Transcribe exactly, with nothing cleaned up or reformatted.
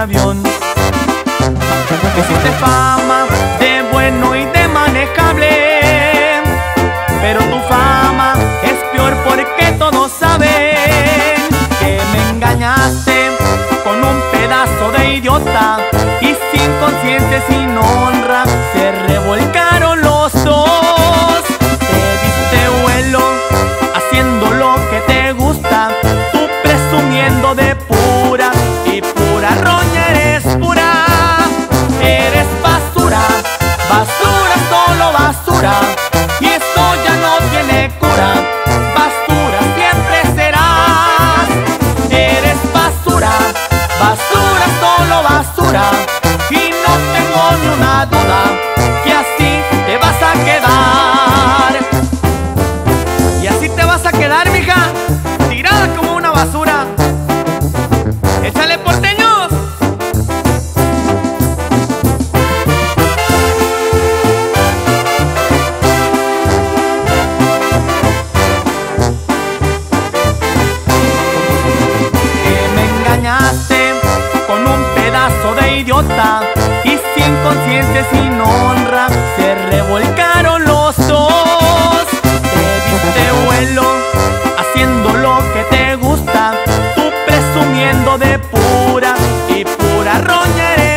avión. Hiciste fama de bueno y de manejable, pero tu fama es peor porque todos saben que me engañaste con un pedazo de idiota, y sin conciencia y sin honra se revolcaron los dos. Te diste vuelo haciendo lo que te gusta, tú presumiendo de pura y pura roña eres pura. Eres basura, basura, solo basura, y esto ya no tiene cura, basura siempre serás. Eres basura, basura, solo basura, y no tengo ni una duda que así te vas a quedar. Y así te vas a quedar, mija, tirada como una basura. Échale, porteños. Con un pedazo de idiota, y sin conciencia y sin honra se revolcaron los dos. Te diste vuelo haciendo lo que te gusta, tú presumiendo de pura y pura roña eres.